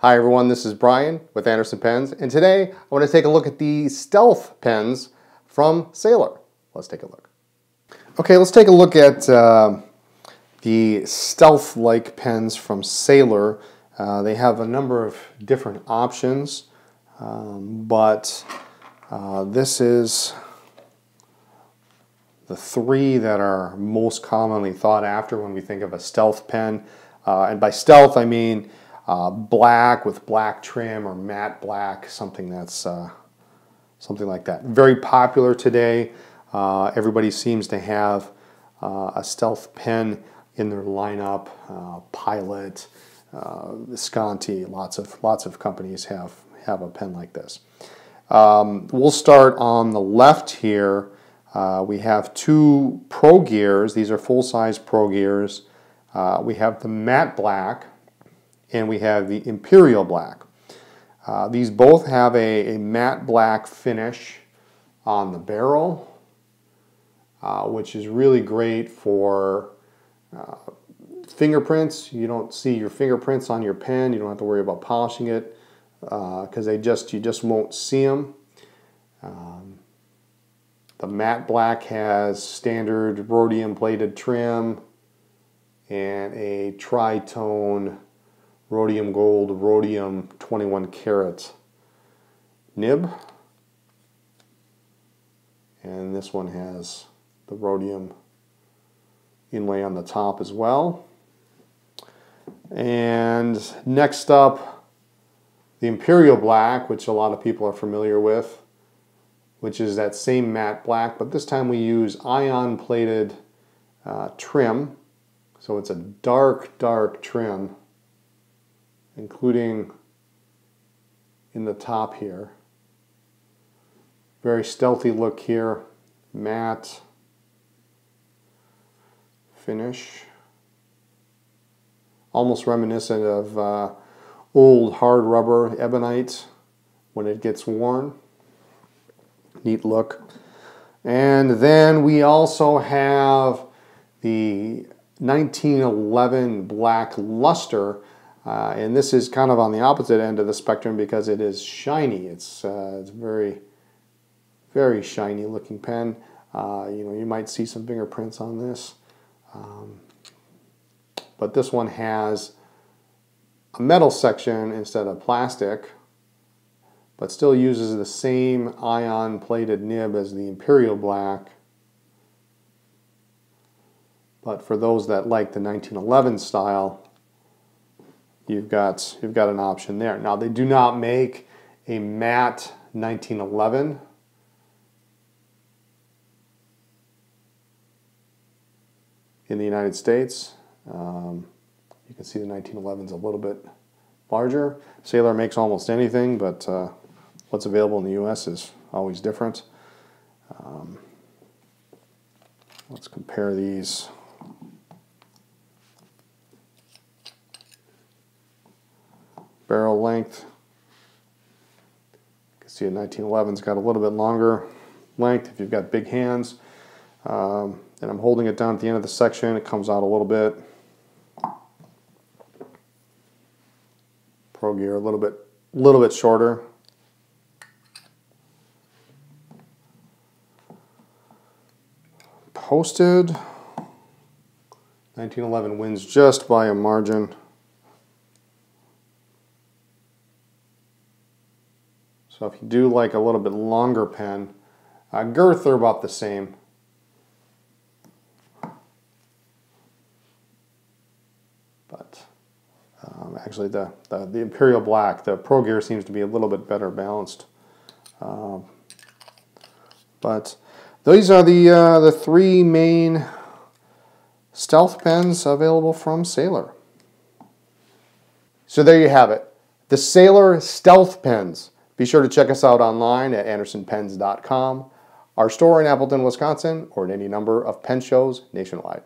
Hi everyone, this is Brian with Anderson Pens, and today I want to take a look at the Stealth pens from Sailor. Let's take a look. Okay, let's take a look at the Stealth-like pens from Sailor. They have a number of different options, but this is the three that are most commonly thought after when we think of a Stealth pen. And by Stealth, I mean black with black trim or matte black, something that's something like that. Very popular today. Everybody seems to have a Stealth pen in their lineup. Pilot, Visconti, lots of companies have a pen like this. We'll start on the left here. We have two Pro Gears. These are full-size Pro Gears. We have the matte black, and we have the Imperial Black. These both have a matte black finish on the barrel, which is really great for fingerprints. You don't see your fingerprints on your pen. You don't have to worry about polishing it because you just won't see them. The matte black has standard rhodium plated trim and a tri-tone rhodium gold, rhodium 21 karat nib, and this one has the rhodium inlay on the top as well. And next up, the Imperial Black, which a lot of people are familiar with, which is that same matte black, but this time we use ion plated trim, so it's a dark trim, including in the top here. Very stealthy look here, matte finish. Almost reminiscent of old hard rubber ebonite when it gets worn. Neat look. And then we also have the 1911 Black Luster. And this is kind of on the opposite end of the spectrum because it is shiny. It's very shiny looking pen. You know, you might see some fingerprints on this, but this one has a metal section instead of plastic, but still uses the same ion plated nib as the Imperial Black. But for those that like the 1911 style, you've got an option there. Now, they do not make a matte 1911. In the United States, you can see the 1911's a little bit larger. Sailor makes almost anything, but what's available in the US is always different. Let's compare these. Barrel length. You can see a 1911's got a little bit longer length if you've got big hands. And I'm holding it down at the end of the section. It comes out a little bit. Pro Gear a little bit shorter. Posted. 1911 wins just by a margin. So if you do like a little bit longer pen, girth are about the same. But actually the Imperial Black, the Pro Gear seems to be a little bit better balanced. But these are the three main Stealth pens available from Sailor. So there you have it, the Sailor Stealth pens. Be sure to check us out online at andersonpens.com, our store in Appleton, Wisconsin, or at any number of pen shows nationwide.